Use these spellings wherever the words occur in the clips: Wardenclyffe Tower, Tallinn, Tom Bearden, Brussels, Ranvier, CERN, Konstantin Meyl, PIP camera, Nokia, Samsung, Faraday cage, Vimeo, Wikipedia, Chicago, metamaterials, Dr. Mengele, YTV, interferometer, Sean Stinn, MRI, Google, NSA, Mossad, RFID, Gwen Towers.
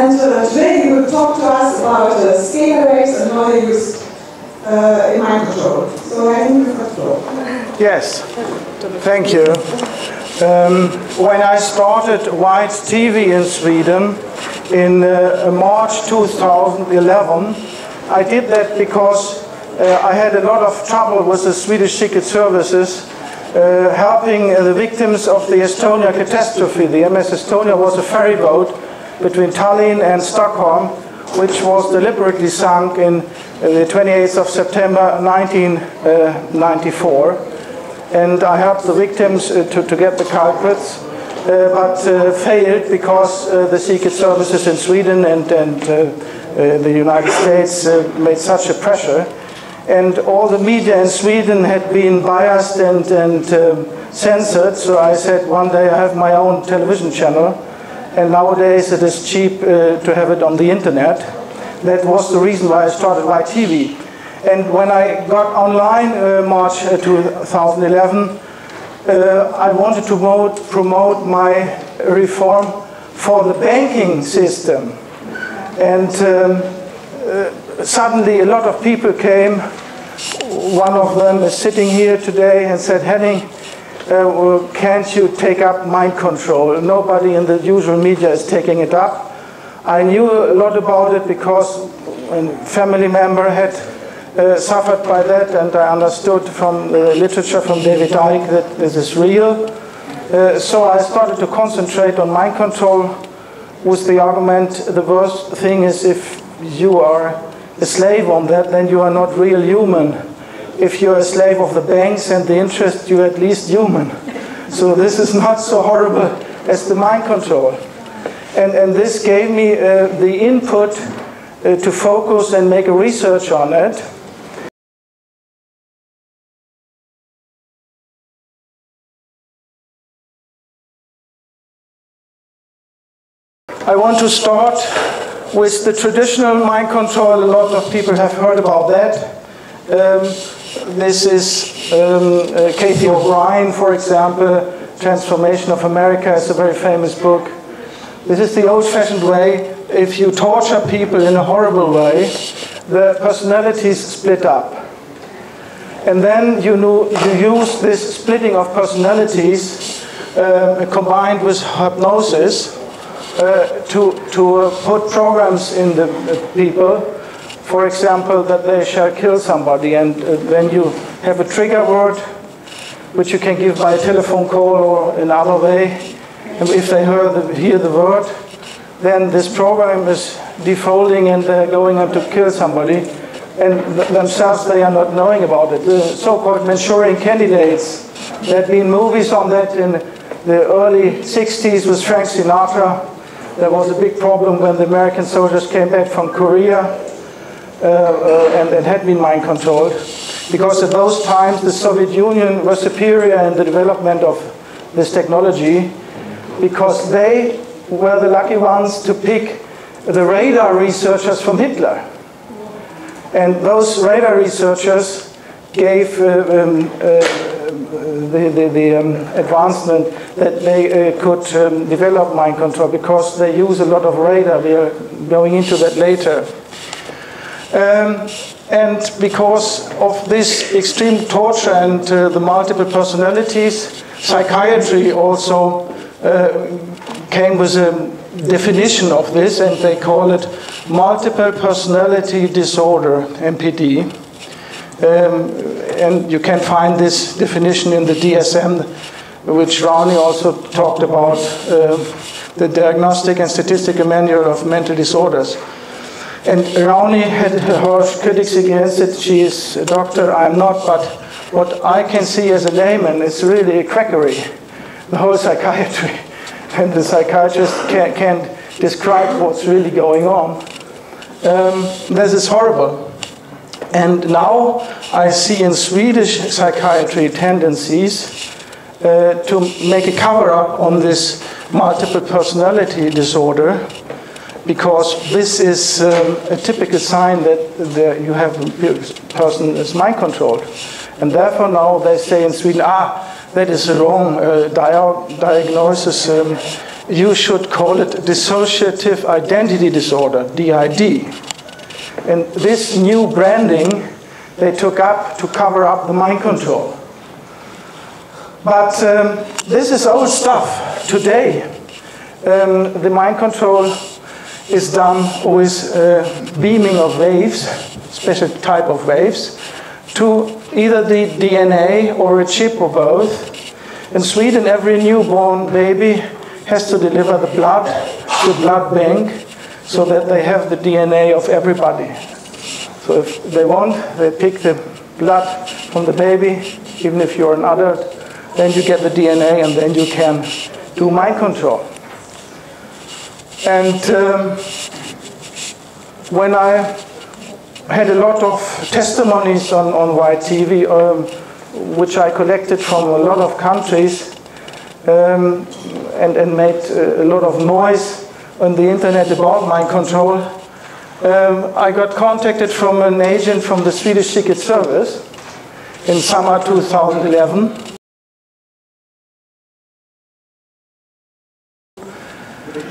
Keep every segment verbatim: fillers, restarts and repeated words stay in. And uh, today he will talk to us about uh, scalar waves and how they use uh, in mind control. So I think you've got the floor. Yes, thank you. Um, when I started White T V in Sweden in uh, March two thousand eleven, I did that because uh, I had a lot of trouble with the Swedish Secret Services uh, helping uh, the victims of the Estonia catastrophe. The M S Estonia was a ferry boat between Tallinn and Stockholm, which was deliberately sunk in uh, the twenty-eighth of September nineteen ninety-four. And I helped the victims uh, to, to get the culprits, uh, but uh, failed because uh, the secret services in Sweden and, and uh, uh, the United States uh, made such a pressure. And all the media in Sweden had been biased and, and uh, censored, so I said one day I have my own television channel, and nowadays it is cheap uh, to have it on the internet. That was the reason why I started Y T V. And when I got online uh, March two thousand eleven, uh, I wanted to promote, promote my reform for the banking system. And um, uh, suddenly a lot of people came. One of them is sitting here today and said, Henning, uh, well, can't you take up mind control? Nobody in the usual media is taking it up. I knew a lot about it because a family member had Uh, suffered by that, and I understood from the uh, literature from David Icke that this is real. Uh, so I started to concentrate on mind control with the argument, the worst thing is if you are a slave on that, then you are not real human. If you are a slave of the banks and the interest, you are at least human. So this is not so horrible as the mind control. And, and this gave me uh, the input uh, to focus and make a research on it. I want to start with the traditional mind control. A lot of people have heard about that. Um, this is um, uh, Katie O'Brien, for example. Transformation of America is a very famous book. This is the old-fashioned way. If you torture people in a horrible way, the personalities split up. And then you, know, you use this splitting of personalities um, combined with hypnosis Uh, to, to uh, put programs in the uh, people, for example, that they shall kill somebody, and uh, then you have a trigger word, which you can give by a telephone call or another way, and if they hear the, hear the word, then this program is defaulting and they're going on to kill somebody, and th themselves they are not knowing about it. The so-called Manchurian Candidates, there have been movies on that in the early sixties with Frank Sinatra. There was a big problem when the American soldiers came back from Korea uh, uh, and, and had been mind controlled, because at those times the Soviet Union was superior in the development of this technology, because they were the lucky ones to pick the radar researchers from Hitler. And those radar researchers gave uh, um, uh, the, the, the um, advancement that they uh, could um, develop mind control, because they use a lot of radar. We are going into that later. Um, and because of this extreme torture and uh, the multiple personalities, psychiatry also uh, came with a definition of this, and they call it multiple personality disorder, M P D. Um, and you can find this definition in the D S M, which Rauni also talked about, uh, the Diagnostic and Statistical Manual of Mental Disorders. And Rauni had her critics against it. She is a doctor, I'm not, but what I can see as a layman is really a quackery, the whole psychiatry. And the psychiatrist can, can describe what's really going on. Um, this is horrible. And now I see in Swedish psychiatry tendencies uh, to make a cover-up on this multiple personality disorder, because this is um, a typical sign that the, you have a person is mind-controlled. And therefore now they say in Sweden, ah, That is a wrong uh, dia diagnosis. Um, you should call it dissociative identity disorder, D I D. And this new branding they took up to cover up the mind control. But um, this is old stuff today. Um, the mind control is done with uh, beaming of waves, special type of waves, to either the D N A or a chip or both. In Sweden, every newborn baby has to deliver the blood to blood bank so that they have the D N A of everybody. So if they want, they pick the blood from the baby, even if you're an adult, then you get the D N A and then you can do mind control. And um, when I had a lot of testimonies on, on Y T V, um, which I collected from a lot of countries, um, and, and made a lot of noise on the internet about mind control, um, I got contacted from an agent from the Swedish Secret Service in summer two thousand eleven.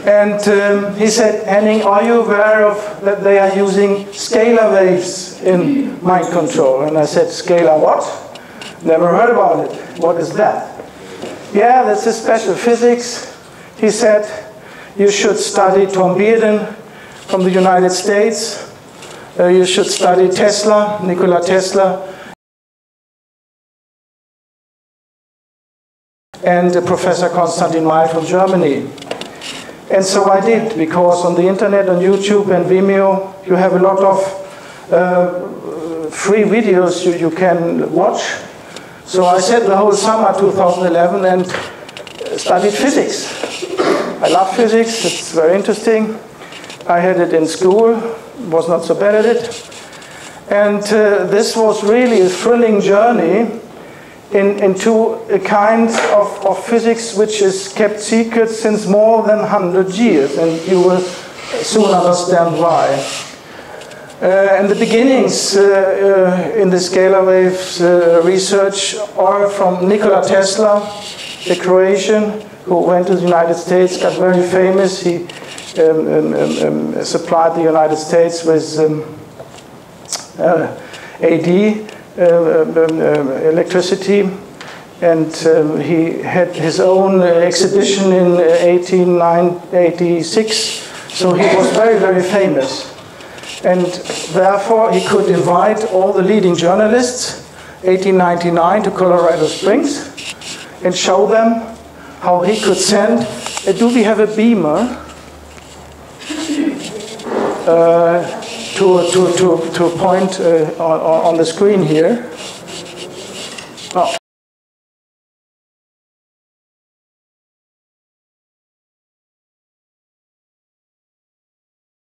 And um, he said, Henning, are you aware of that they are using scalar waves in mind control? And I said, scalar what? Never heard about it. What is that? Yeah, that's a special physics. He said, you should study Tom Bearden from the United States. Uh, you should study Tesla, Nikola Tesla, and uh, Professor Konstantin Meyl from Germany. And so I did, because on the internet, on YouTube and Vimeo, you have a lot of uh, free videos you, you can watch. So I sat the whole summer two thousand eleven and studied physics. I love physics, it's very interesting. I had it in school, was not so bad at it. And uh, this was really a thrilling journey In, into a kind of, of physics which is kept secret since more than one hundred years, and you will soon understand why. Uh, and the beginnings uh, uh, in the scalar waves uh, research are from Nikola Tesla, the Croatian, who went to the United States, got very famous. He um, um, um, supplied the United States with um, uh, A D. Uh, um, um, electricity, and um, he had his own uh, exhibition in eighteen eighty-six, so he was very, very famous. And therefore he could invite all the leading journalists, eighteen ninety-nine, to Colorado Springs and show them how he could send, uh, do we have a beamer uh, To, to, to, to point uh, on, on the screen here. Oh.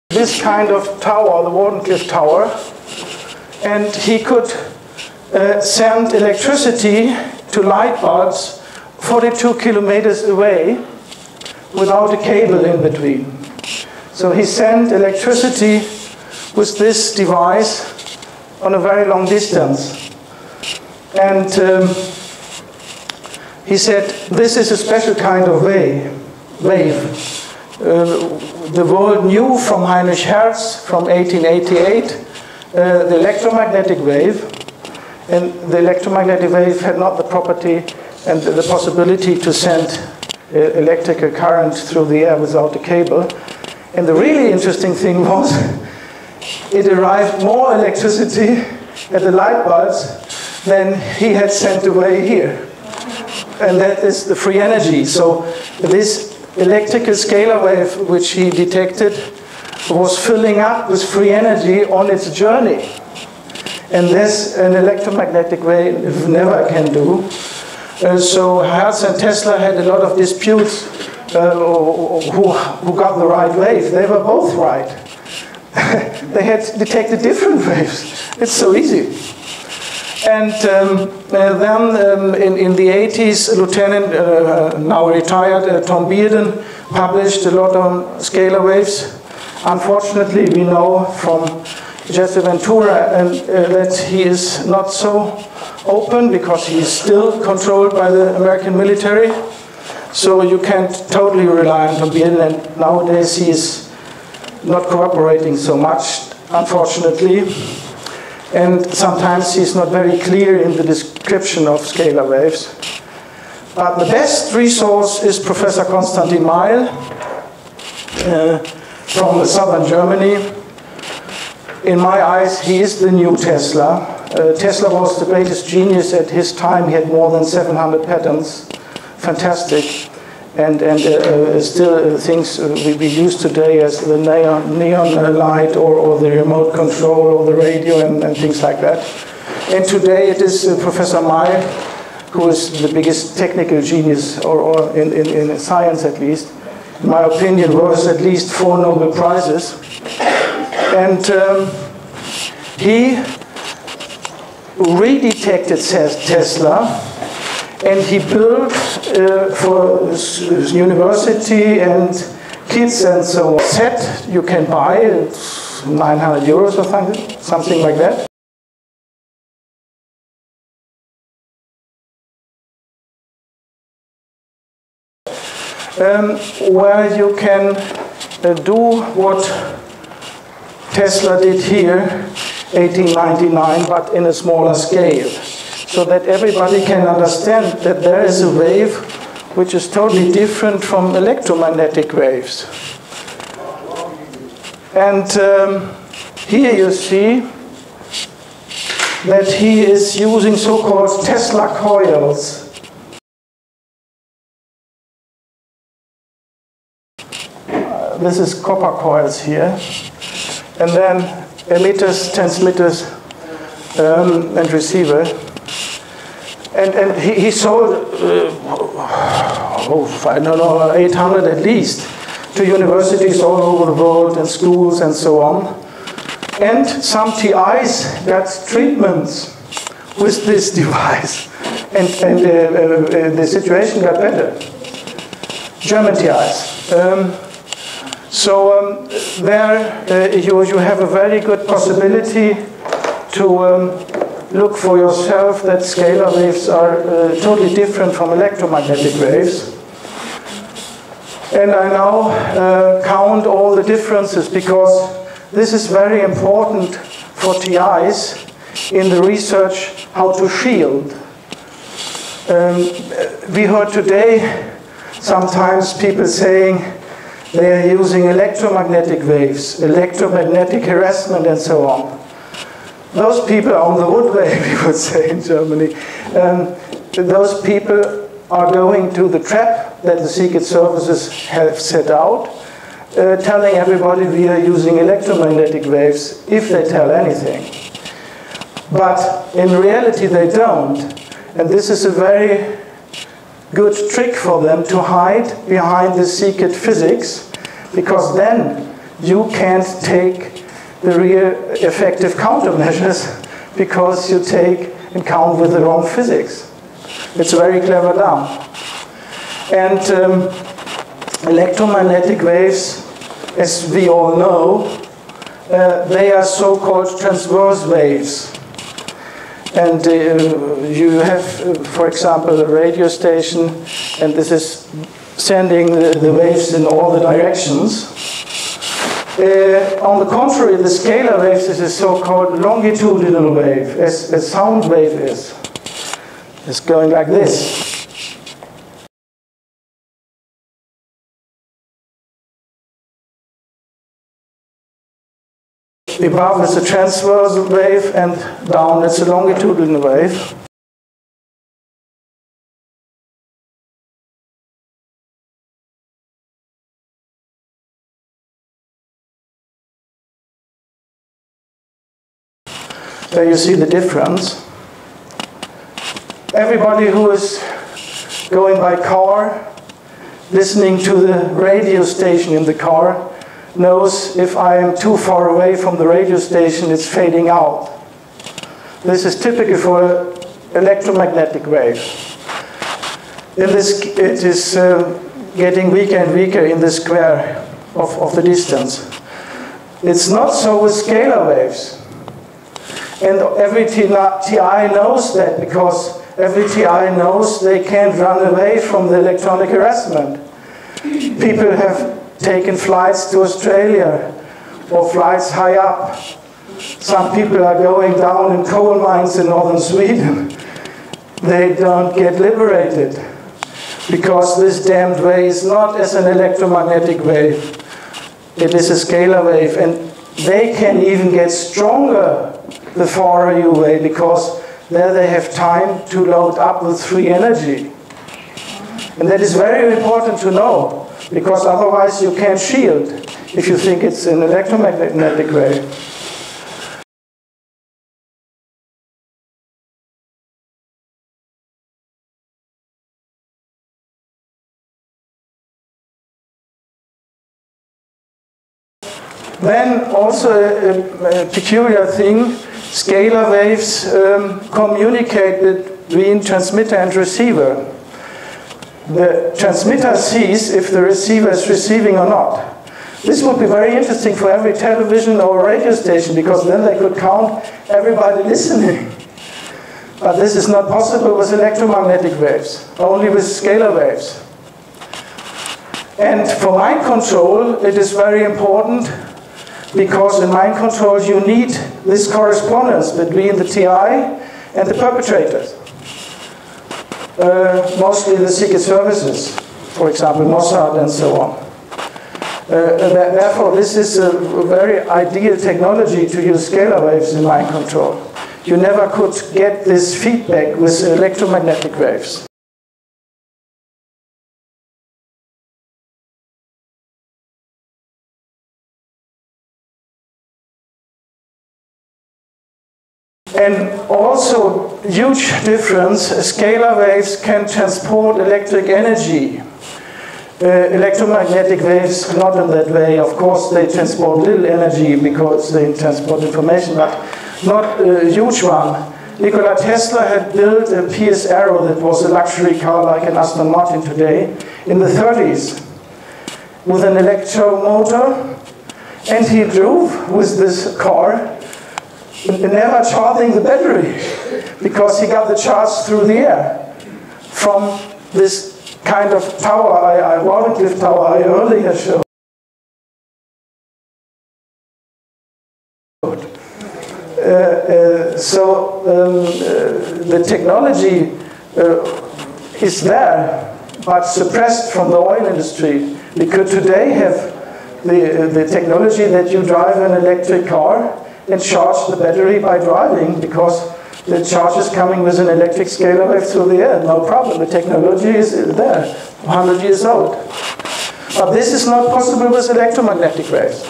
This kind of tower, the Wardenclyffe Tower, and he could uh, send electricity to light bulbs forty-two kilometers away without a cable in between. So he sent electricity with this device on a very long distance. And um, he said, this is a special kind of wave. wave. Uh, the world knew from Heinrich Hertz from eighteen eighty-eight uh, the electromagnetic wave, and the electromagnetic wave had not the property and the possibility to send uh, electrical current through the air without a cable. And the really interesting thing was, it arrived more electricity at the light bulbs than he had sent away here. And that is the free energy. So this electrical scalar wave which he detected was filling up with free energy on its journey. And this an electromagnetic wave never can do. Uh, so Hertz and Tesla had a lot of disputes uh, who, who got the right wave. They were both right. They had detected different waves. It's so easy. And um, uh, then um, in, in the eighties, Lieutenant, uh, now retired, uh, Tom Bearden published a lot on scalar waves. Unfortunately, we know from Jesse Ventura and, uh, that he is not so open because he's still controlled by the American military. So you can't totally rely on Tom Bearden, and nowadays he's not cooperating so much, unfortunately. And sometimes he's not very clear in the description of scalar waves. But the best resource is Professor Konstantin Meyl uh, from southern Germany. In my eyes, he is the new Tesla. Uh, Tesla was the greatest genius at his time. He had more than seven hundred patents. Fantastic. And, and uh, uh, still uh, things uh, we, we use today as the neon, neon light or, or the remote control or the radio and, and things like that. And today it is uh, Professor Meyl who is the biggest technical genius, or, or in, in, in science at least. In my opinion, worth at least four Nobel Prizes. And um, he redetected Tesla. And he built uh, for his university and kids and so on. Set you can buy, it's nine hundred euros or something, something like that. Um, where you can uh, do what Tesla did here, eighteen ninety-nine, but in a smaller scale. So that everybody can understand that there is a wave which is totally different from electromagnetic waves. And um, here you see that he is using so-called Tesla coils. Uh, this is copper coils here. And then emitters, transmitters, um, and receiver. And, and he, he sold, uh, oh, I don't know, eight hundred at least, to universities all over the world and schools and so on. And some T Is got treatments with this device. And, and uh, uh, the situation got better. German T Is. Um, so um, there uh, you, you have a very good possibility to um, look for yourself that scalar waves are uh, totally different from electromagnetic waves. And I now uh, count all the differences, because this is very important for T Is in the research how to shield. Um, we heard today sometimes people saying they are using electromagnetic waves, electromagnetic harassment and so on. Those people are on the wood wave, we would say in Germany. Um, those people are going to the trap that the secret services have set out, uh, telling everybody we are using electromagnetic waves, if they tell anything. But in reality they don't. And this is a very good trick for them to hide behind the secret physics, because then you can't take the real effective countermeasures, because you take and count with the wrong physics. It's very clever done. And um, electromagnetic waves, as we all know, uh, they are so-called transverse waves. And uh, you have, uh, for example, a radio station, and this is sending the, the waves in all the directions. Uh, on the contrary, the scalar waves is a so-called longitudinal wave, as a sound wave is. It's going like this. Above is a transverse wave, and down it's a longitudinal wave. There you see the difference. Everybody who is going by car, listening to the radio station in the car, knows if I am too far away from the radio station, it's fading out. This is typical for electromagnetic wave. In this, it is uh, getting weaker and weaker in the square of, of the distance. It's not so with scalar waves. And every T I knows that, because every T I knows they can't run away from the electronic harassment. People have taken flights to Australia, or flights high up. Some people are going down in coal mines in northern Sweden. They don't get liberated, because this damned wave is not as an electromagnetic wave. It is a scalar wave, and they can even get stronger the farther you away, because there they have time to load up with free energy. And that is very important to know, because otherwise you can't shield if you think it's an electromagnetic wave. Then also a, a peculiar thing, scalar waves um, communicate between transmitter and receiver. The transmitter sees if the receiver is receiving or not. This would be very interesting for every television or radio station, because then they could count everybody listening. But this is not possible with electromagnetic waves, only with scalar waves. And for mind control, it is very important, because in mind control you need this correspondence between the T I and the perpetrators. Uh, mostly the secret services, for example, Mossad and so on. Uh, therefore, this is a very ideal technology to use scalar waves in mind control. You never could get this feedback with electromagnetic waves. And also, huge difference, scalar waves can transport electric energy. Uh, electromagnetic waves, not in that way. Of course, they transport little energy because they transport information, but not a huge one. Nikola Tesla had built a Pierce-Arrow that was a luxury car like an Aston Martin today in the thirties with an electro motor, and he drove with this car, never charging the battery, because he got the charge through the air from this kind of tower, I, I, Wardenclyffe Tower, I earlier showed. Uh, uh, so um, uh, the technology uh, is there, but suppressed from the oil industry. We could today have the, uh, the technology that you drive an electric car and charge the battery by driving, because the charge is coming with an electric scalar wave through the air, no problem. The technology is there, one hundred years old. But this is not possible with electromagnetic waves.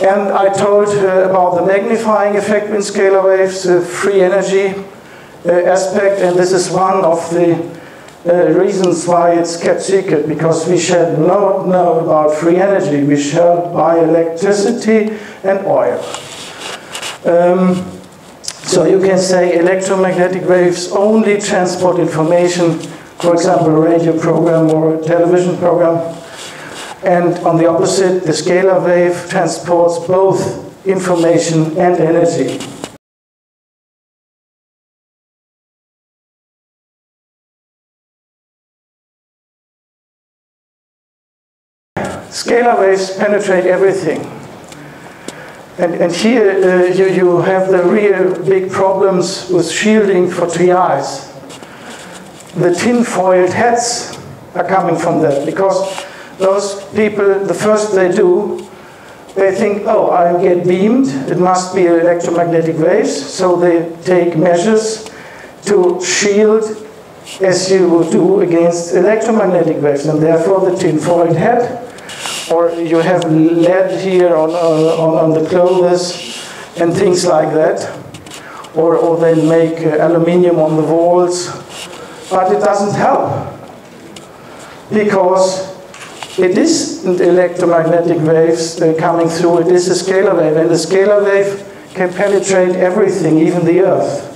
And I told uh, about the magnifying effect in scalar waves, the free energy uh, aspect, and this is one of the uh, reasons why it's kept secret, because we shall not know about free energy. We shall buy electricity and oil. Um, so you can say electromagnetic waves only transport information, for example a radio program or a television program, and on the opposite the scalar wave transports both information and energy. Scalar waves penetrate everything. And, and here uh, you, you have the real big problems with shielding for T Is. The tin-foiled hats are coming from that, because those people, the first they do, they think, oh, I get beamed, it must be electromagnetic waves, so they take measures to shield as you would do against electromagnetic waves, and therefore the tin-foiled hat. Or you have lead here on, on, on the clothes and things like that. Or, or they make aluminium on the walls. But it doesn't help, because it isn't electromagnetic waves coming through, it is a scalar wave. And the scalar wave can penetrate everything, even the earth.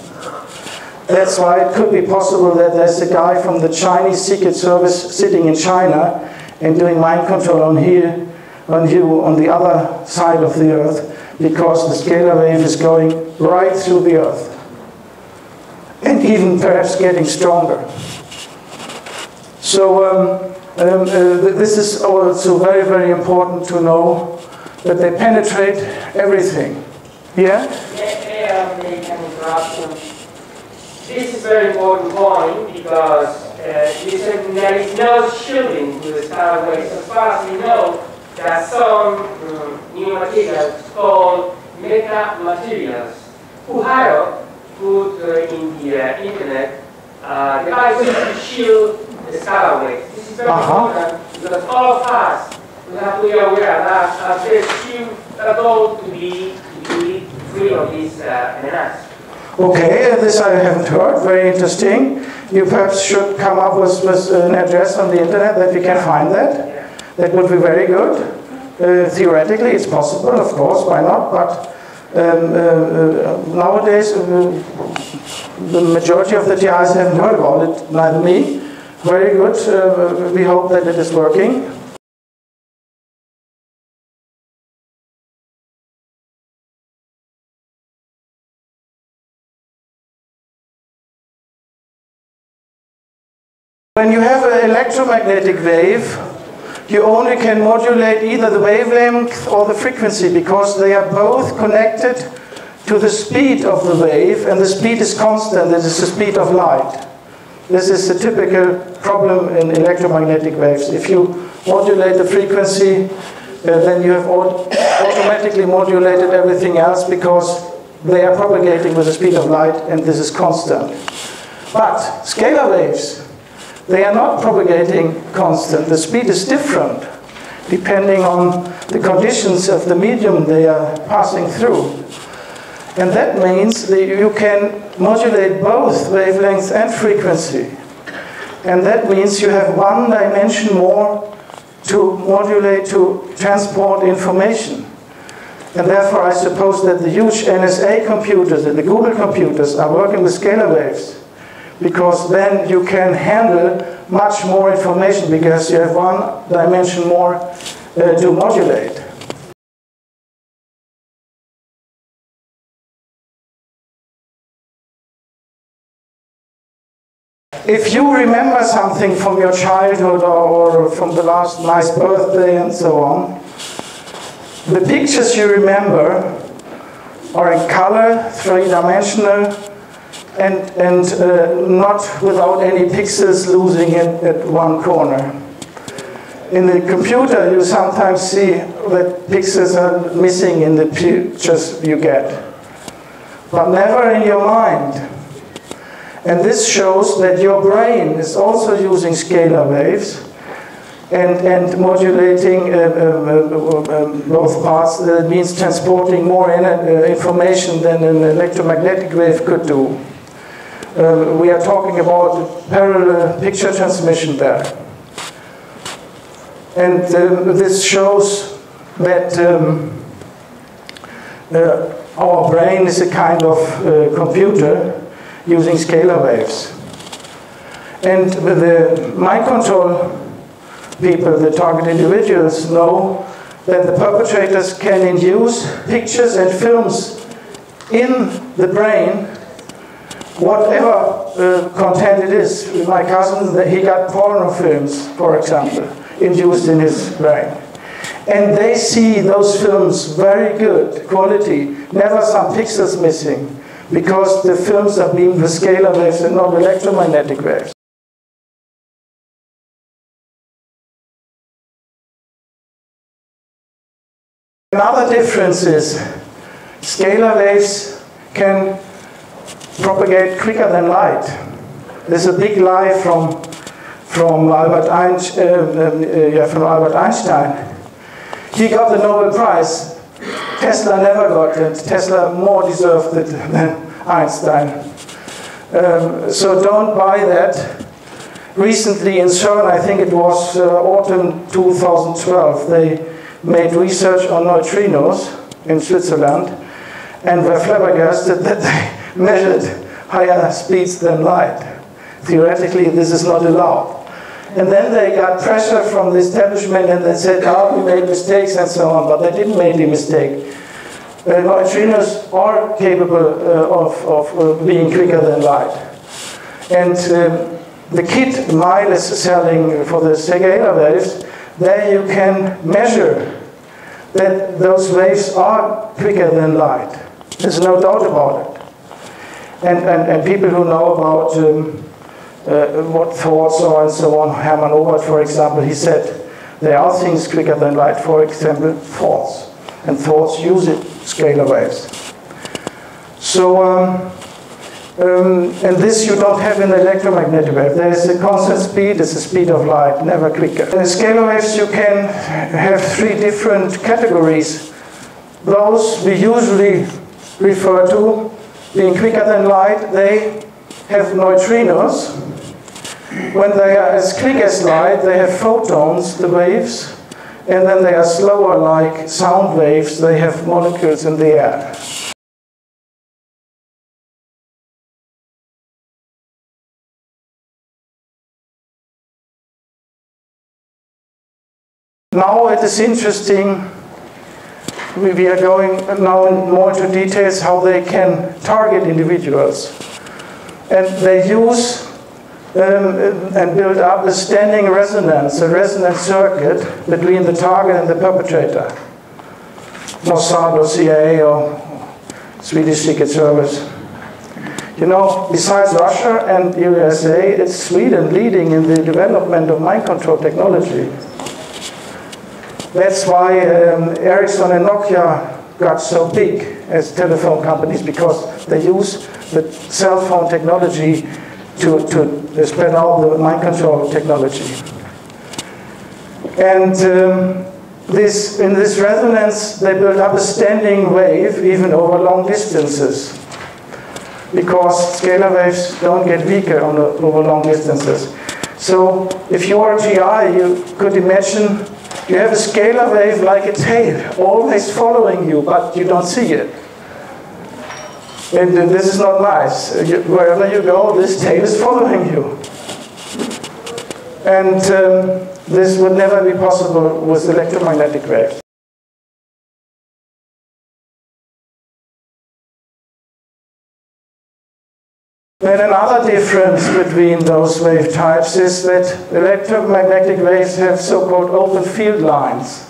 That's why it could be possible that there's a guy from the Chinese Secret Service sitting in China and doing mind control on here, on you, on the other side of the earth, because the scalar wave is going right through the Earth, and even perhaps getting stronger. So um, um, uh, this is also very, very important to know, that they penetrate everything. Yeah? This is a very important point, because uh, you said there is no shielding to the scalar waves. As far as we know, there are some um, new materials called metamaterials, who Haro put uh, in the uh, internet uh, devices to shield the scalar waves. This is very important, because all of us we have to be aware that uh, there is still a goal to be, to be free of these uh, menaces. Okay, this I haven't heard. Very interesting. You perhaps should come up with, with an address on the internet that we can find that. That would be very good. Uh, theoretically, it's possible, of course, why not? But um, uh, nowadays, uh, the majority of the T Is haven't heard about it, neither me. Very good. Uh, we hope that it is working. When you have an electromagnetic wave, you only can modulate either the wavelength or the frequency, because they are both connected to the speed of the wave, and the speed is constant. It is the speed of light. This is a typical problem in electromagnetic waves. If you modulate the frequency, uh, then you have aut automatically modulated everything else, because they are propagating with the speed of light, and this is constant. But scalar waves, they are not propagating constant. The speed is different depending on the conditions of the medium they are passing through. And that means that you can modulate both wavelength and frequency. And that means you have one dimension more to modulate, to transport information. And therefore I suppose that the huge N S A computers and the Google computers are working with scalar waves, because then you can handle much more information, because you have one dimension more uh, to modulate. If you remember something from your childhood or from the last nice birthday and so on, the pictures you remember are in color, three-dimensional, and, and uh, not without any pixels losing it at one corner. In the computer, you sometimes see that pixels are missing in the pictures you get, but never in your mind. And this shows that your brain is also using scalar waves and, and modulating uh, uh, uh, both parts. That means transporting more in, uh, information than an electromagnetic wave could do. Uh, we are talking about parallel picture transmission there. And uh, this shows that um, uh, our brain is a kind of uh, computer using scalar waves. And the mind control people, the target individuals, know that the perpetrators can induce pictures and films in the brain, whatever uh, content it is. With my cousin, he got porno films, for example, induced in his brain. And they see those films very good quality, never some pixels missing, because the films are being with scalar waves and not electromagnetic waves. Another difference is scalar waves can propagate quicker than light. There's a big lie from, from, Albert Einstein, uh, uh, yeah, from Albert Einstein. He got the Nobel Prize. Tesla never got it. Tesla more deserved it than Einstein. Um, so don't buy that. Recently in CERN, I think it was uh, autumn two thousand twelve, they made research on neutrinos in Switzerland and were flabbergasted that they measured higher speeds than light. Theoretically, this is not allowed. And then they got pressure from the establishment and they said, oh, we made mistakes and so on, but they didn't make any mistake. Uh, neutrinos are capable uh, of, of uh, being quicker than light. And um, the kit Meyl is selling for the scalar waves, there you can measure that those waves are quicker than light. There's no doubt about it. And, and, and people who know about um, uh, what thoughts are and so on, Hermann Obert, for example, he said, there are things quicker than light, for example, thoughts. And thoughts use it, scalar waves. So, um, um, and this you don't have in the electromagnetic wave. There is a constant speed, it's the speed of light, never quicker. In scalar waves you can have three different categories. Those we usually refer to, being quicker than light, they have neutrinos. When they are as quick as light, they have photons, the waves. And then they are slower, like sound waves, they have molecules in the air. Now it is interesting, we are going now more into details how they can target individuals. And they use Um, and build up a standing resonance, a resonance circuit between the target and the perpetrator. Mossad or C I A or Swedish Secret Service. You know, besides Russia and U S A, it's Sweden leading in the development of mind control technology. That's why um, Ericsson and Nokia got so big as telephone companies, because they use the cell phone technology To, to spread out the mind control technology. And um, this, in this resonance, they build up a standing wave even over long distances, because scalar waves don't get weaker on the, over long distances. So if you are a G I, you could imagine you have a scalar wave like a tail, always following you, but you don't see it. And this is not nice. You, wherever you go, this tail is following you. And um, this would never be possible with electromagnetic waves. Then another difference between those wave types is that electromagnetic waves have so-called open field lines.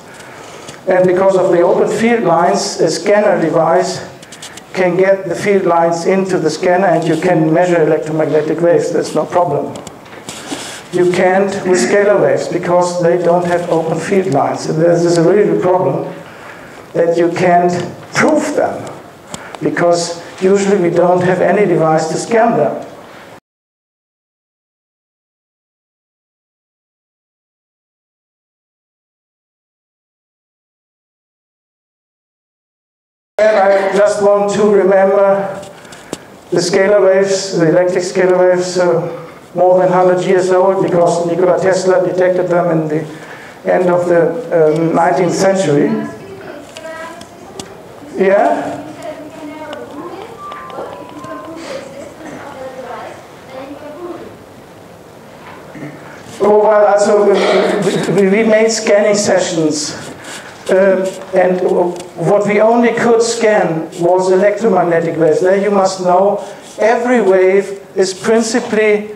And because of the open field lines, a scanner device can get the field lines into the scanner, and you can measure electromagnetic waves, there's no problem. You can't with scalar waves, because they don't have open field lines. And this is a real problem, that you can't prove them, because usually we don't have any device to scan them. I just want to remember the scalar waves, the electric scalar waves, uh, more than one hundred years old, because Nikola Tesla detected them in the end of the um, nineteenth century. Yeah? Oh, well, also, we, we made scanning sessions. Uh, and what we only could scan was electromagnetic waves. There you must know every wave is principally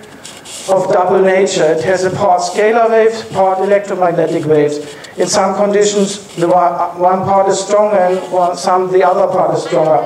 of double nature. It has a part scalar waves, part electromagnetic waves. In some conditions, the one part is stronger, and one, some the other part is stronger.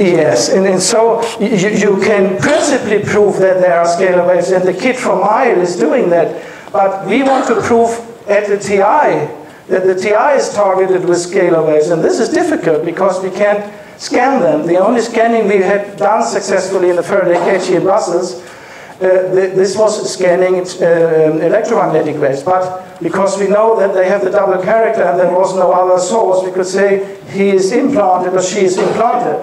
Yes, and, and so you, you can principally prove that there are scalar waves, and the kid from Meyl is doing that. But we want to prove at the T I that the T I is targeted with scalar waves, and this is difficult because we can't scan them. The only scanning we had done successfully in the Faraday cage here in Brussels Uh, th this was scanning uh, electromagnetic waves, but because we know that they have the double character and there was no other source, we could say he is implanted or she is implanted.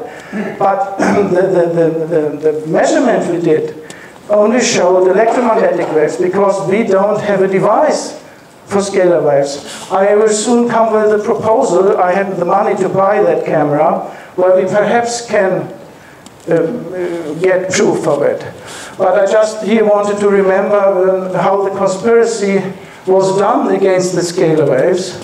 But the, the, the, the, the measurement we did only showed electromagnetic waves because we don't have a device for scalar waves. I will soon come with a proposal. I have the money to buy that camera where we perhaps can Uh, get proof of it. But I just here wanted to remember um, how the conspiracy was done against the scalar waves.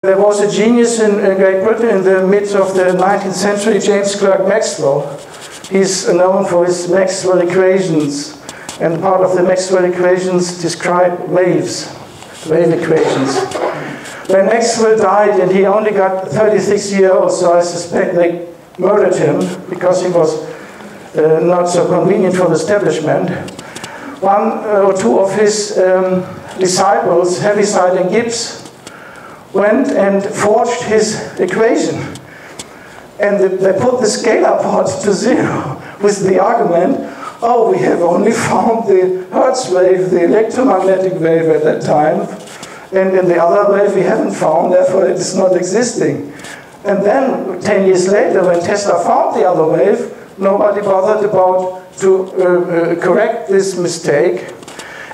There was a genius in uh, Great Britain in the mid of the nineteenth century, James Clerk Maxwell. He's known for his Maxwell equations, and part of the Maxwell equations describe waves. wave equations. When Maxwell died, and he only got thirty-six years old, so I suspect they murdered him because he was uh, not so convenient for the establishment. One or two of his um, disciples, Heaviside and Gibbs, went and forged his equation. And they put the scalar part to zero with the argument, oh, we have only found the Hertz wave, the electromagnetic wave at that time, and, and the other wave we haven't found, therefore it is not existing. And then, ten years later, when Tesla found the other wave, nobody bothered about to uh, uh, correct this mistake.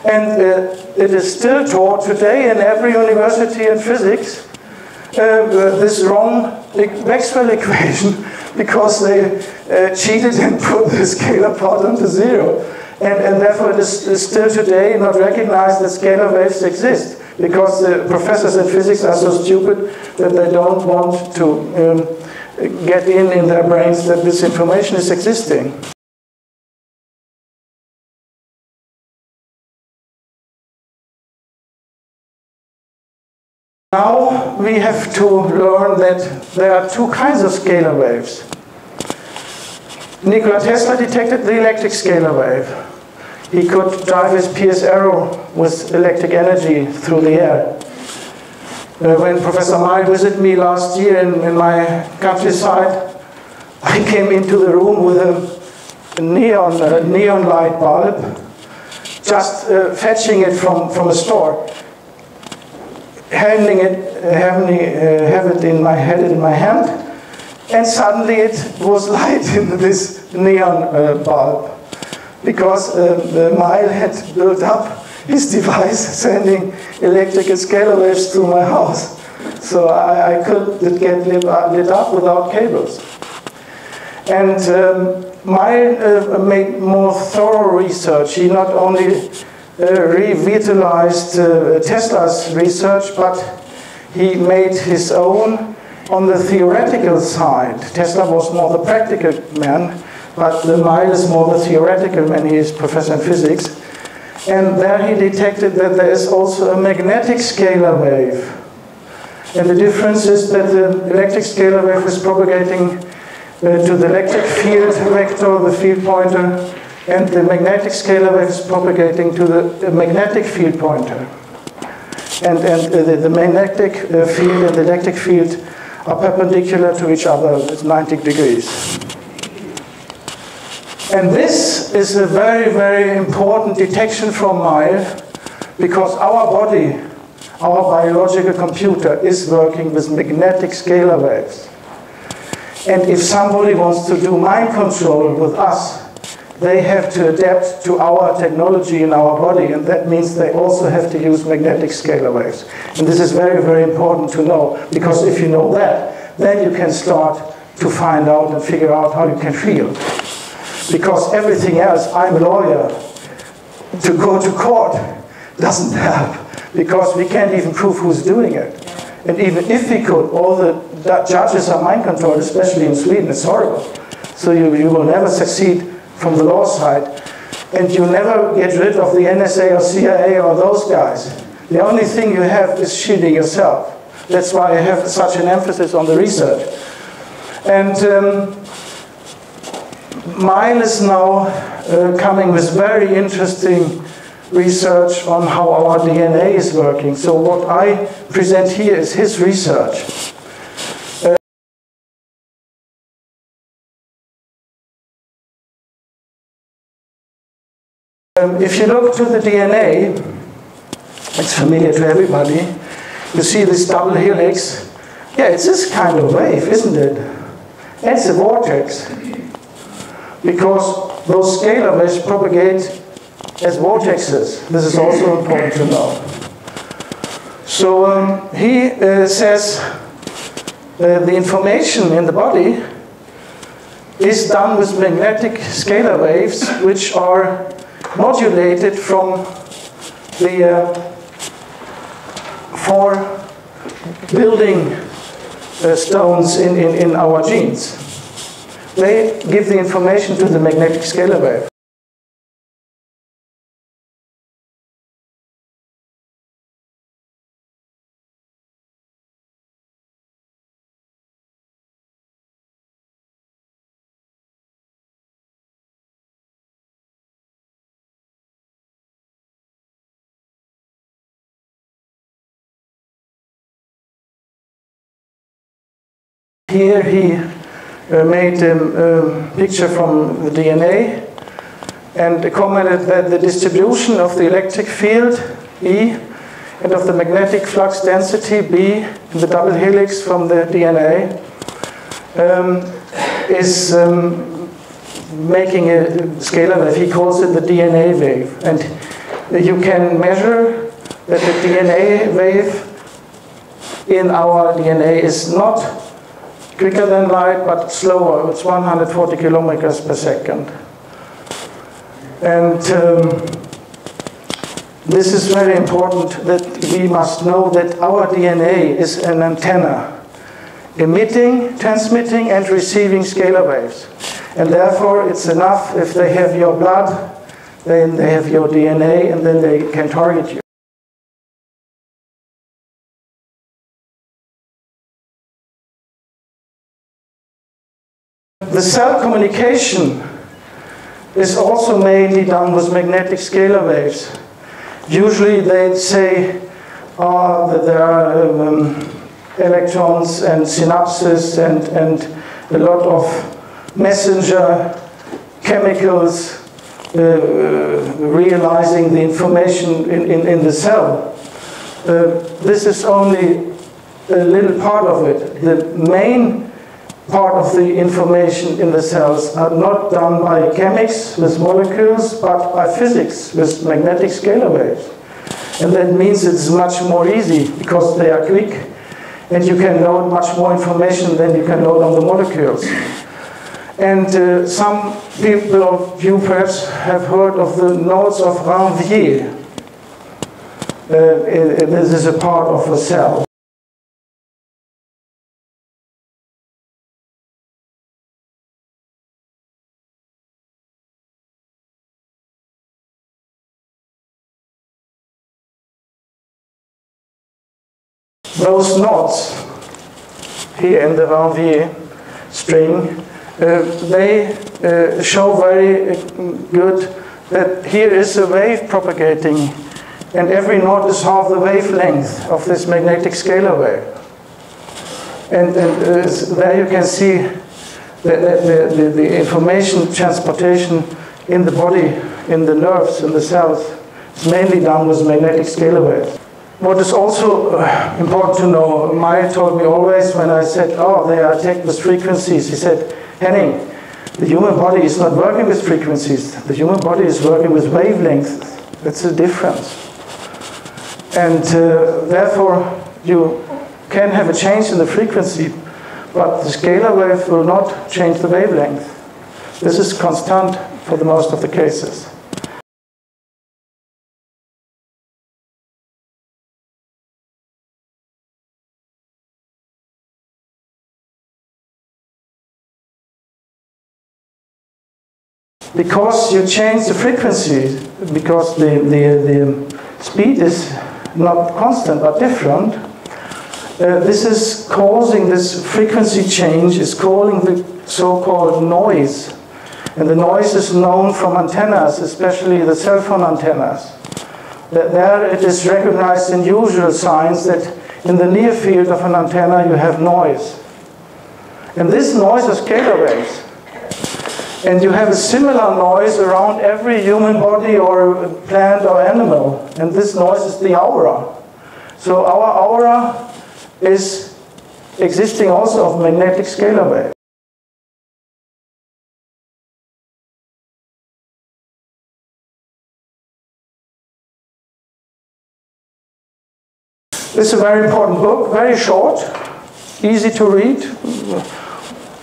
And uh, it is still taught today in every university in physics, uh, uh, this wrong Maxwell equation, because they uh, cheated and put the scalar part onto zero. And, and therefore it is, is still today not recognized that scalar waves exist, because the professors in physics are so stupid that they don't want to um, get in in their brains that this information is existing. Now we have to learn that there are two kinds of scalar waves. Nikola Tesla detected the electric scalar wave. He could drive his Pierce-Arrow with electric energy through the air. Uh, when Professor Meyl visited me last year in, in my countryside, I came into the room with a neon, a neon light bulb, just uh, fetching it from, from a store. Handling it, uh, having, uh, have it in my head, in my hand, and suddenly it was light in this neon uh, bulb, because uh, Meyl had built up his device sending electrical scalar waves through my house, so I, I couldn't get lit up without cables. And um, Meyl uh, made more thorough research. He not only Uh, revitalized uh, Tesla's research, but he made his own on the theoretical side. Tesla was more the practical man, but Meyl is more the theoretical man. He is professor in physics. And there he detected that there is also a magnetic scalar wave. And the difference is that the electric scalar wave is propagating uh, to the electric field vector, the field pointer, and the magnetic scalar wave is propagating to the magnetic field pointer. And, and uh, the, the magnetic uh, field and the electric field are perpendicular to each other at ninety degrees. And this is a very, very important detection from Meyl, because our body, our biological computer, is working with magnetic scalar waves. And if somebody wants to do mind control with us, they have to adapt to our technology in our body, and that means they also have to use magnetic scalar waves. And this is very, very important to know, because if you know that, then you can start to find out and figure out how you can feel. Because everything else, I'm a lawyer, to go to court doesn't help, because we can't even prove who's doing it. And even if we could, all the judges are mind controlled, especially in Sweden. It's horrible. So you, you will never succeed from the law side, and you never get rid of the N S A or C I A or those guys. The only thing you have is shielding yourself. That's why I have such an emphasis on the research. And um, Meyl is now uh, coming with very interesting research on how our D N A is working. So what I present here is his research. Um, if you look to the D N A, it's familiar to everybody, you see this double helix. Yeah, it's this kind of wave, isn't it? It's a vortex, because those scalar waves propagate as vortexes. This is also important to know. So um, he uh, says uh, the information in the body is done with magnetic scalar waves, which are modulated from the uh, four building uh, stones in, in, in our genes. They give the information to the magnetic scalar wave. Here he uh, made a um, picture from the D N A and commented that the distribution of the electric field, E, and of the magnetic flux density, B, in the double helix from the D N A, um, is um, making a scalar wave. He calls it the D N A wave. And you can measure that the D N A wave in our D N A is not quicker than light, but slower. It's one hundred forty kilometers per second. And um, this is very important, that we must know that our D N A is an antenna, emitting, transmitting, and receiving scalar waves. And therefore, it's enough if they have your blood, then they have your D N A, and then they can target you. The cell communication is also mainly done with magnetic scalar waves. Usually they say oh, that there are um, electrons and synapses and, and a lot of messenger chemicals uh, realizing the information in, in, in the cell. Uh, this is only a little part of it. The main part of the information in the cells are not done by chemics with molecules, but by physics with magnetic scalar waves. And that means it's much more easy because they are quick and you can load much more information than you can load on the molecules. And uh, some people of you perhaps have heard of the nodes of Ranvier. Uh, it, it, this is a part of a cell. Those nodes here in the Ranvier string, uh, they uh, show very good that here is a wave propagating, and every node is half the wavelength of this magnetic scalar wave. And, and uh, there you can see the, the, the, the information transportation in the body, in the nerves, in the cells. It's mainly done with magnetic scalar waves. What is also important to know, Meyl told me always when I said, oh, they are attacked with frequencies. He said, Henning, the human body is not working with frequencies. The human body is working with wavelengths. That's the difference. And uh, therefore, you can have a change in the frequency, but the scalar wave will not change the wavelength. This is constant for the most of the cases. Because you change the frequency, because the, the, the speed is not constant but different, uh, this is causing, this frequency change is causing the so-called noise. And the noise is known from antennas, especially the cell phone antennas. That there it is recognized in usual signs that in the near field of an antenna you have noise. And this noise is scalar waves. And you have a similar noise around every human body or plant or animal. And this noise is the aura. So our aura is existing also of magnetic scalar waves. This is a very important book, very short, easy to read.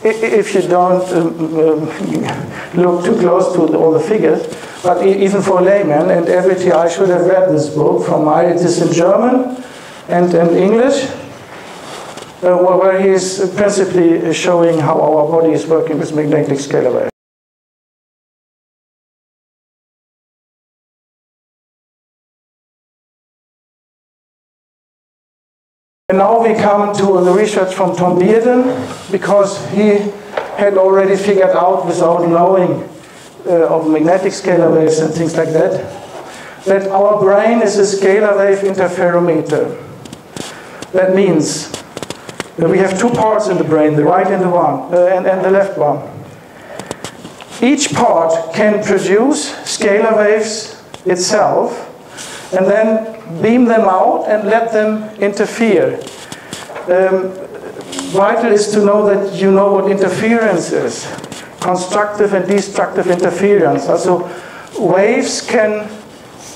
If you don't um, um, look too close to all the figures, but even for a layman, and every T I should have read this book from my, it is in German and, and English, uh, where he is principally showing how our body is working with magnetic scalar waves. And now we come to the research from Tom Bearden, because he had already figured out, without knowing uh, of magnetic scalar waves and things like that, that our brain is a scalar wave interferometer. That means that we have two parts in the brain, the right and the one, uh, and, and the left one. Each part can produce scalar waves itself, and then beam them out and let them interfere. Um, vital is to know that you know what interference is. Constructive and destructive interference. Also, waves can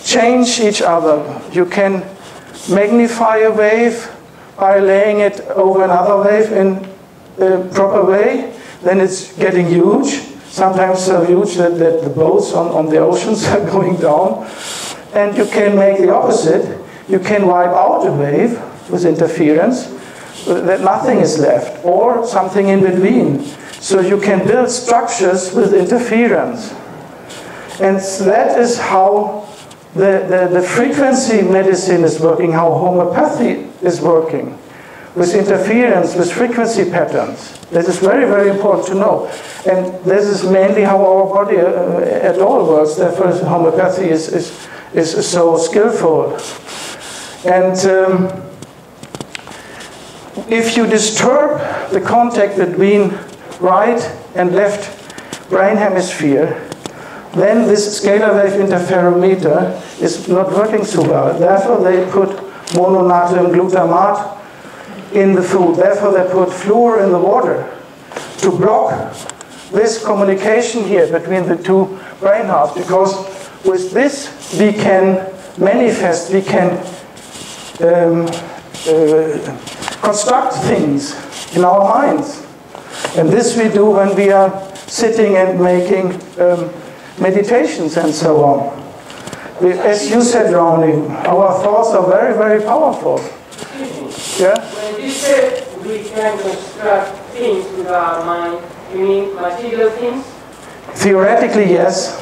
change each other. You can magnify a wave by laying it over another wave in a proper way. Then it's getting huge. Sometimes so huge that, that the boats on, on the oceans are going down. And you can make the opposite. You can wipe out a wave with interference, that nothing is left, or something in between. So you can build structures with interference. And that is how the, the, the frequency medicine is working, how homeopathy is working, with interference, with frequency patterns. That is very, very important to know. And this is mainly how our body uh, at all works. Therefore, homeopathy is, is is so skillful. And um, if you disturb the contact between right and left brain hemisphere, then this scalar wave interferometer is not working so well. Therefore, they put mononatrium glutamate in the food. Therefore, they put fluor in the water to block this communication here between the two brain halves, because with this, we can manifest, we can um, uh, construct things in our minds. And this we do when we are sitting and making um, meditations and so on. We, as you said, Rauni, our thoughts are very, very powerful. Yeah? When you said we can construct things with our mind, you mean material things? Theoretically, yes.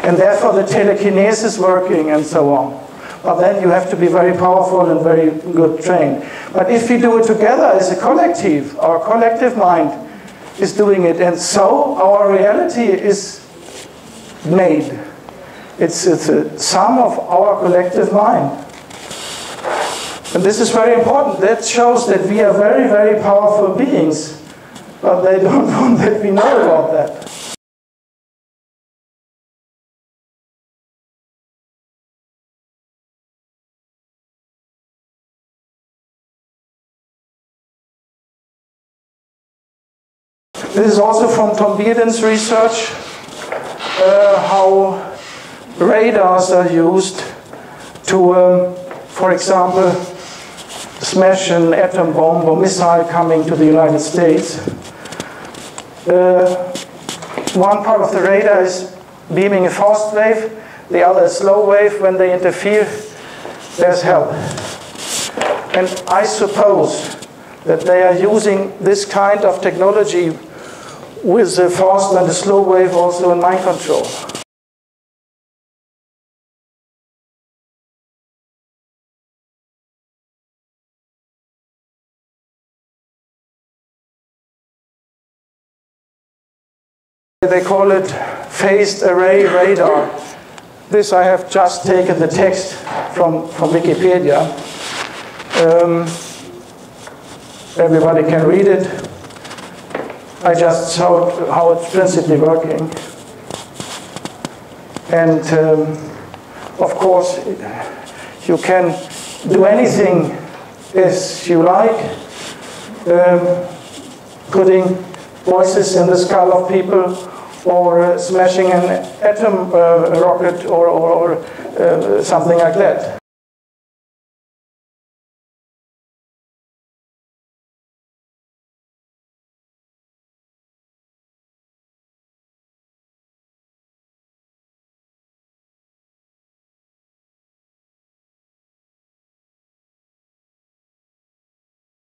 And therefore the telekinesis working and so on. But then you have to be very powerful and very good trained. But if we do it together as a collective, our collective mind is doing it. And so our reality is made. It's, it's a sum of our collective mind. And this is very important. That shows that we are very, very powerful beings. But they don't want that we know about that. This is also from Tom Bearden's research, uh, how radars are used to, um, for example, smash an atom bomb or missile coming to the United States. Uh, one part of the radar is beaming a fast wave, the other a slow wave. When they interfere, there's hell. And I suppose that they are using this kind of technology with the fast and the slow wave also in mind control. They call it phased array radar. This I have just taken the text from, from Wikipedia. Um, everybody can read it. I just showed how it's principally working. And um, of course, you can do anything as you like, um, putting voices in the skull of people, or uh, smashing an atom uh, rocket, or, or, or uh, something like that.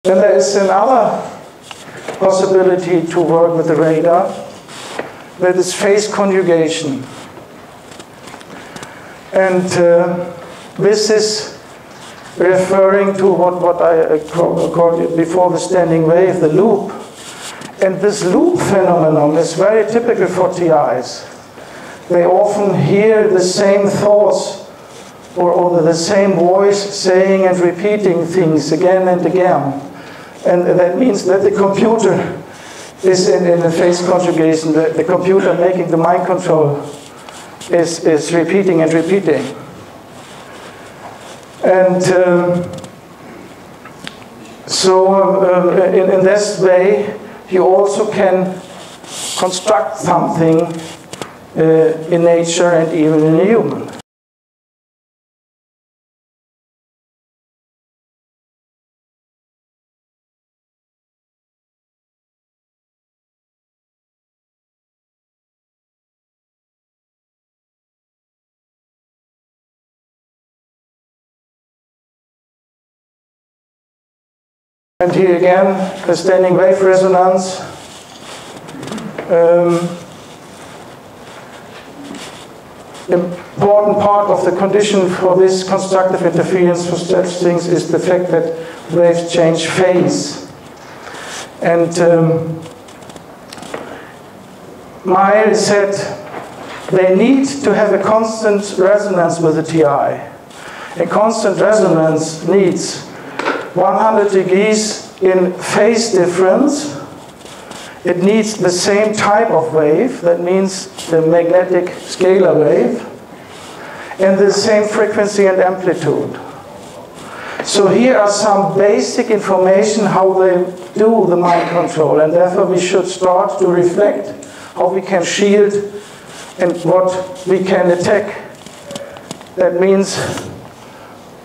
Then there is another possibility to work with the radar, that is phase conjugation. And uh, this is referring to what, what I called before the standing wave, the loop. And this loop phenomenon is very typical for T Is. They often hear the same thoughts or, or the same voice saying and repeating things again and again. And that means that the computer is in, in the phase conjugation, the, the computer making the mind control is, is repeating and repeating. And um, so um, um, in, in this way, you also can construct something uh, in nature and even in a human. And here again, the standing wave resonance. Um, important part of the condition for this constructive interference for such things is the fact that waves change phase. And um, Meyl said they need to have a constant resonance with the T I. A constant resonance needs one hundred degrees in phase difference. It needs the same type of wave, that means the magnetic scalar wave, and the same frequency and amplitude. So here are some basic information how they do the mind control, and therefore we should start to reflect how we can shield and what we can attack. That means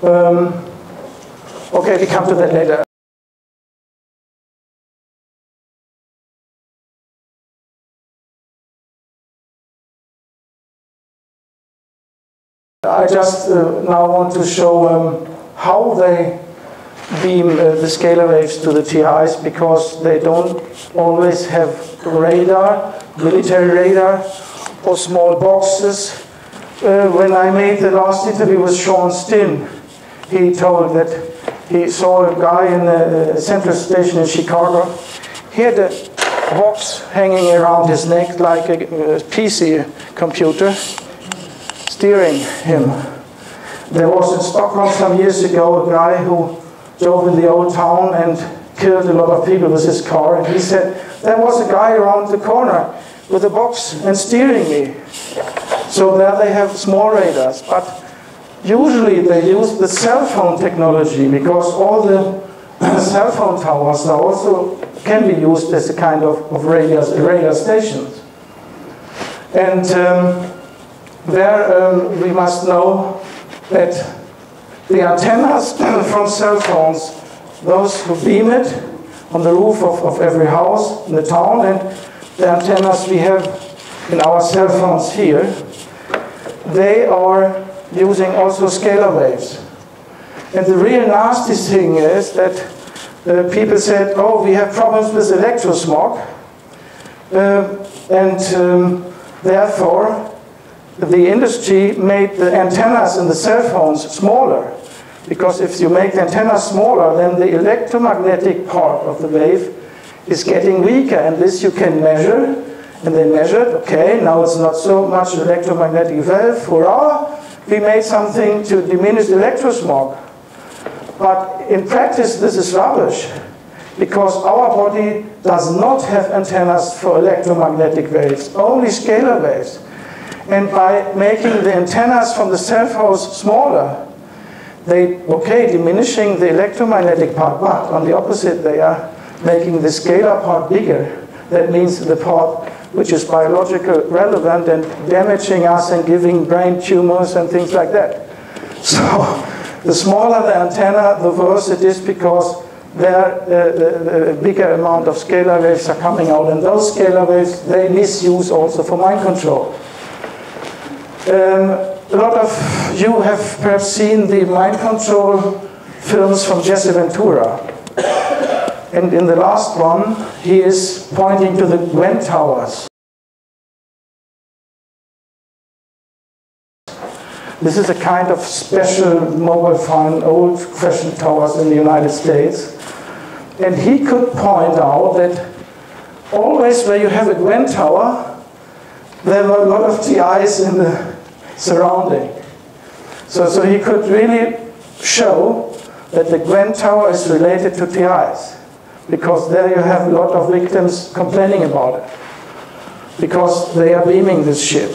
um, okay, we come to that later. I just uh, now want to show um, how they beam uh, the scalar waves to the T Is, because they don't always have radar, military radar, or small boxes. Uh, when I made the last interview with Sean Stinn, he told that he saw a guy in a central station in Chicago. He had a box hanging around his neck like a P C computer, steering him. There was in Stockholm some years ago a guy who drove in the old town and killed a lot of people with his car. And he said, there was a guy around the corner with a box and steering me. So there they have small radars. But usually they use the cell phone technology, because all the cell phone towers are also can be used as a kind of, of radar, radar stations. And um, there um, we must know that the antennas from cell phones, those who beam it on the roof of, of every house in the town, and the antennas we have in our cell phones here, they are using also scalar waves. And the real nasty thing is that uh, people said, oh, we have problems with electrosmog, uh, and um, therefore the industry made the antennas in the cell phones smaller, because if you make the antennas smaller, then the electromagnetic part of the wave is getting weaker, and this you can measure. And they measured, okay, now it's not so much electromagnetic wave, hurrah, we made something to diminish electrosmog. But in practice, this is rubbish. because our body does not have antennas for electromagnetic waves, only scalar waves. And by making the antennas from the cell phones smaller, they, okay, diminishing the electromagnetic part, but on the opposite, they are making the scalar part bigger. That means the part which is biological relevant and damaging us and giving brain tumors and things like that. So the smaller the antenna, the worse it is, because there, uh, a bigger amount of scalar waves are coming out, and those scalar waves, they misuse also for mind control. Um, a lot of you have perhaps seen the mind control films from Jesse Ventura. And in the last one, he is pointing to the Gwen Towers. This is a kind of special mobile phone, old-fashioned towers in the United States. And he could point out that always where you have a Gwen Tower, there were a lot of G Is in the surrounding. So, so he could really show that the Gwen Tower is related to T Is, because there you have a lot of victims complaining about it, because they are beaming this shit.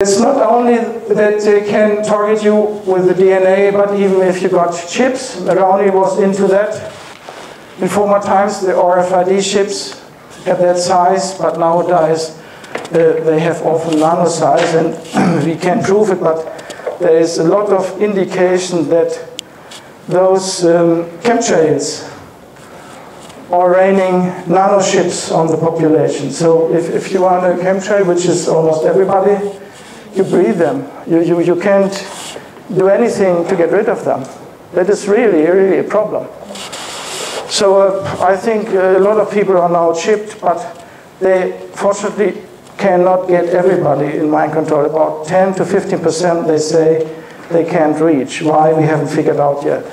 It's not only that they can target you with the D N A, but even if you got chips, Rauni was into that. In former times, the R F I D chips had that size, but nowadays Uh, they have often nano size, and we can prove it, but there is a lot of indication that those um, chemtrails are raining nano chips on the population. So if, if you are in a chemtrail, which is almost everybody, you breathe them. You, you, you can't do anything to get rid of them. That is really, really a problem. So uh, I think a lot of people are now chipped, but they fortunately cannot get everybody in mind control. About ten to fifteen percent they say they can't reach. Why, we haven't figured out yet.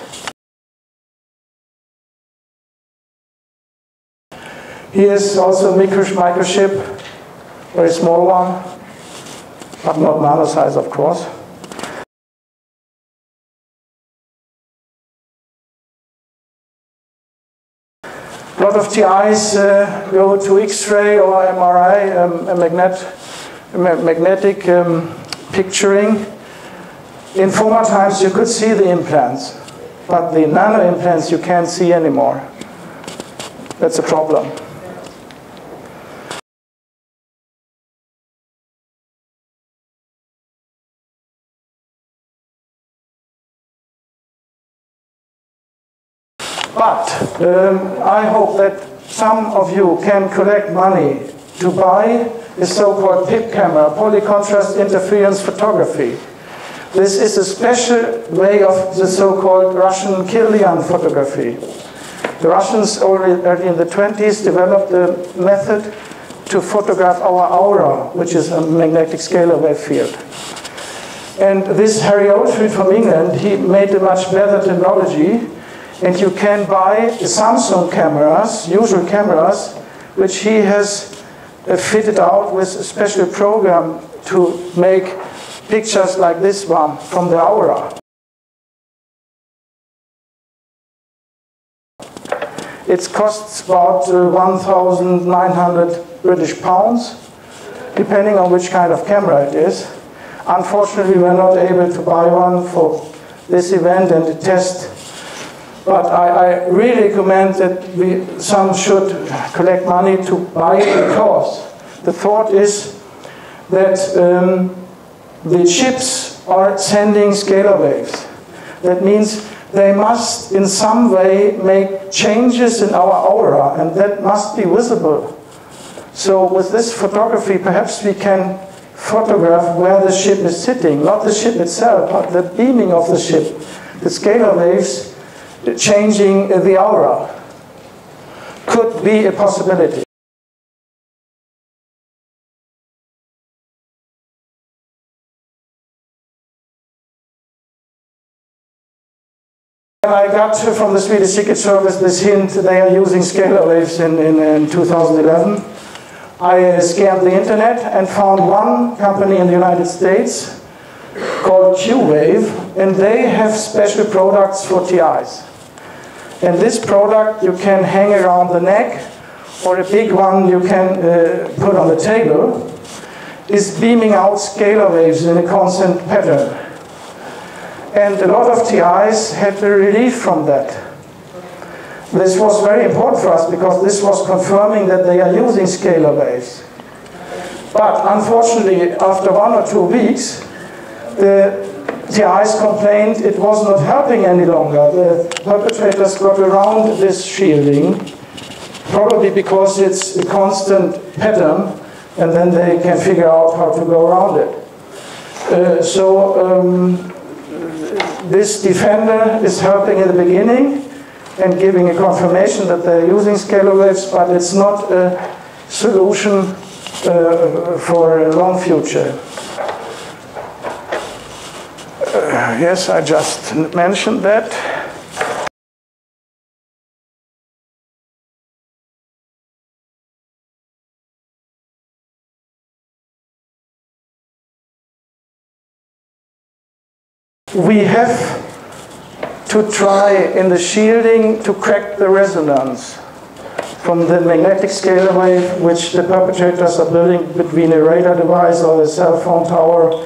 Here's also a microchip, very small one, but not nano size, of course. A lot of T Is uh, go to X-ray or M R I, um, a magnet, a magnetic um, picturing. In former times, you could see the implants, but the nano implants you can't see anymore. That's a problem. But um, I hope that some of you can collect money to buy the so-called P I P camera, polycontrast interference photography. This is a special way of the so-called Russian Kirlian photography. The Russians already in the twenties developed a method to photograph our aura, which is a magnetic scalar wave field. And this Harry Oldfield from England, he made a much better technology. And you can buy Samsung cameras, usual cameras, which he has fitted out with a special program to make pictures like this one from the aura. It costs about one thousand nine hundred British pounds, depending on which kind of camera it is. Unfortunately, we were not able to buy one for this event and the test. But I, I really recommend that we, some should collect money to buy, because the thought is that um, the chips are sending scalar waves. That means they must in some way make changes in our aura, and that must be visible. So with this photography, perhaps we can photograph where the ship is sitting, not the ship itself, but the beaming of the ship, the scalar waves changing the aura, could be a possibility. I got from the Swedish Secret Service this hint they are using scalar waves in, in, in twenty eleven. I scanned the internet and found one company in the United States called Q-Wave, and they have special products for T Is. And this product you can hang around the neck, or a big one you can uh, put on the table, is beaming out scalar waves in a constant pattern. And a lot of T Is had a relief from that. This was very important for us because this was confirming that they are using scalar waves. But unfortunately, after one or two weeks, the T Is complained it was not helping any longer. The perpetrators got around this shielding, probably because it's a constant pattern, and then they can figure out how to go around it. Uh, so um, this defender is helping in the beginning, and giving a confirmation that they're using scalar waves, but it's not a solution uh, for a long future. Uh, yes, I just mentioned that. We have to try in the shielding to crack the resonance from the magnetic scalar wave which the perpetrators are building between a radar device or a cell phone tower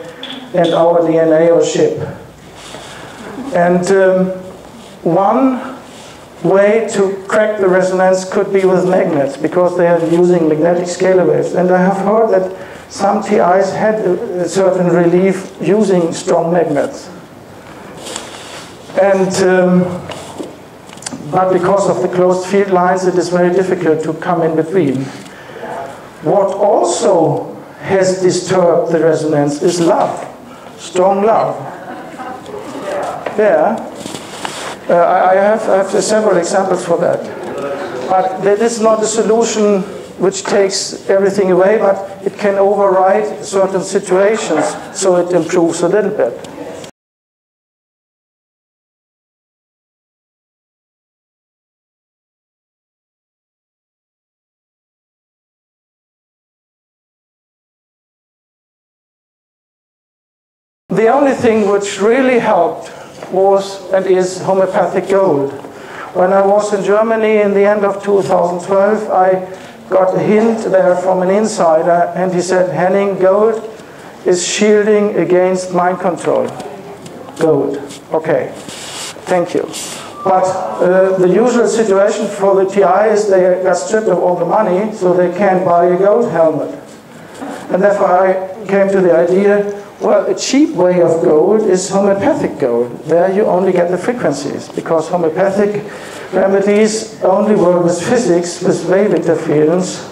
and our D N A or chip. And um, one way to crack the resonance could be with magnets, because they are using magnetic scalar waves. And I have heard that some T Is had a certain relief using strong magnets. And, um, but because of the closed field lines, it is very difficult to come in between. What also has disturbed the resonance is love, strong love. Yeah, uh, I, have, I have several examples for that. But that is not a solution which takes everything away, but it can override certain situations, so it improves a little bit. The only thing which really helped was and is homeopathic gold. When I was in Germany in the end of two thousand twelve, I got a hint there from an insider, and he said, Henning, gold is shielding against mind control. Gold. Okay, thank you. But uh, the usual situation for the T I is they got stripped of all the money, so they can't buy a gold helmet. And therefore I came to the idea, well, a cheap way of gold is homeopathic gold. There you only get the frequencies, because homeopathic remedies only work with physics, with wave interference,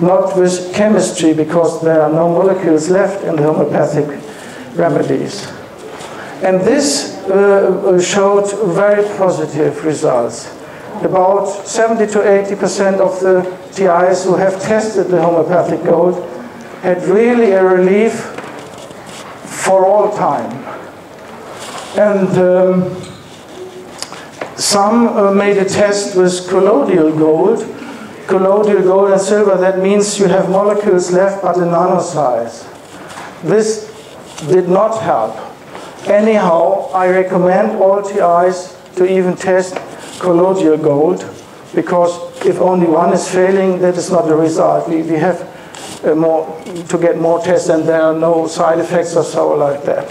not with chemistry, because there are no molecules left in the homeopathic remedies. And this uh, showed very positive results. About seventy to eighty percent of the T Is who have tested the homeopathic gold had really a relief for all time. And um, some uh, made a test with colloidal gold. Colloidal gold and silver, that means you have molecules left but in nano size. This did not help. Anyhow, I recommend all T Is to even test colloidal gold, because if only one is failing, that is not the result. We, we have Uh, more, to get more tests, and there are no side effects or so like that.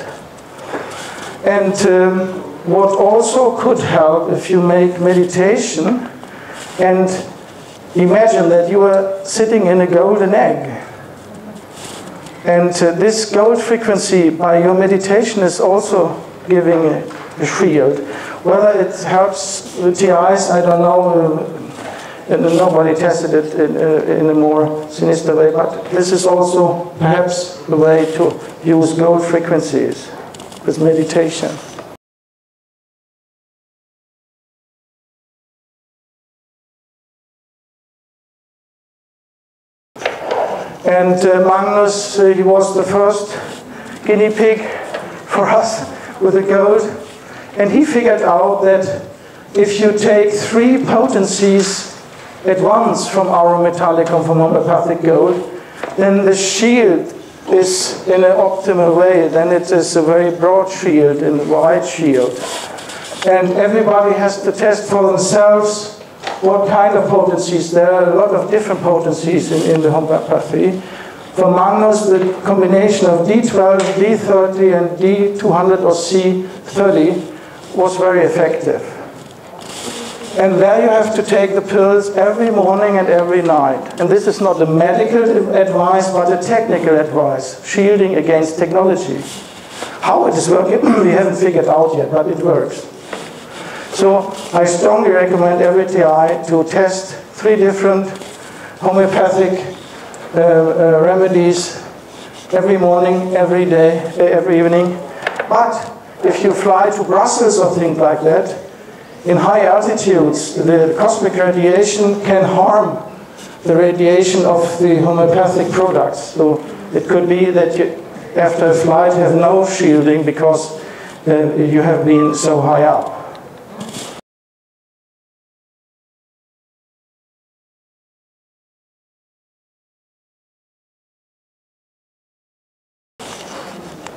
And um, what also could help, if you make meditation and imagine that you are sitting in a golden egg, and uh, this gold frequency by your meditation is also giving a, a shield. Whether it helps the T Is, I don't know. Uh, And nobody tested it in, uh, in a more sinister way, but this is also perhaps the way to use gold frequencies with meditation. And uh, Magnus, uh, he was the first guinea pig for us with the gold, and he figured out that if you take three potencies at once from our metallic and from homeopathic gold, then the shield is in an optimal way. Then it is a very broad shield and wide shield. And everybody has to test for themselves what kind of potencies. There are a lot of different potencies in, in the homeopathy. For Magnus, the combination of D twelve, D thirty, and D two hundred or C thirty was very effective. And there you have to take the pills every morning and every night. And this is not a medical advice, but a technical advice, shielding against technology. How it is working, we haven't figured out yet, but it works. So I strongly recommend every T I to test three different homeopathic Uh, uh, remedies every morning, every day, uh, every evening. But if you fly to Brussels or things like that, in high altitudes, the cosmic radiation can harm the radiation of the homeopathic products. So it could be that you, after a flight, have no shielding because uh, you have been so high up.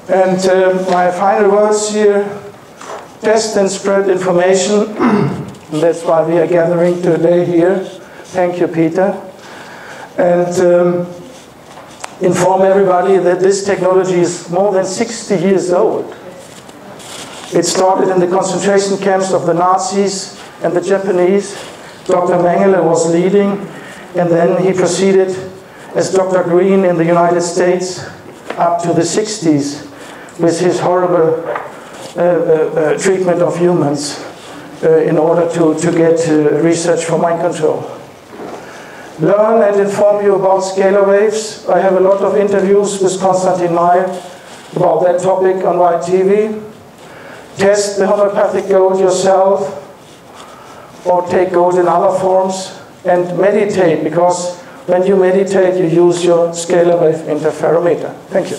And uh, my final words here, test and spread information. And that's why we are gathering today here. Thank you, Peter. And um, inform everybody that this technology is more than sixty years old. It started in the concentration camps of the Nazis and the Japanese. Doctor Mengele was leading, and then he proceeded as Doctor Green in the United States up to the sixties. With his horrible uh, uh, treatment of humans uh, in order to, to get uh, research for mind control. Learn and inform you about scalar waves. I have a lot of interviews with Konstantin Meyl about that topic on White T V. Test the homeopathic gold yourself or take gold in other forms, and meditate, because when you meditate you use your scalar wave interferometer. Thank you.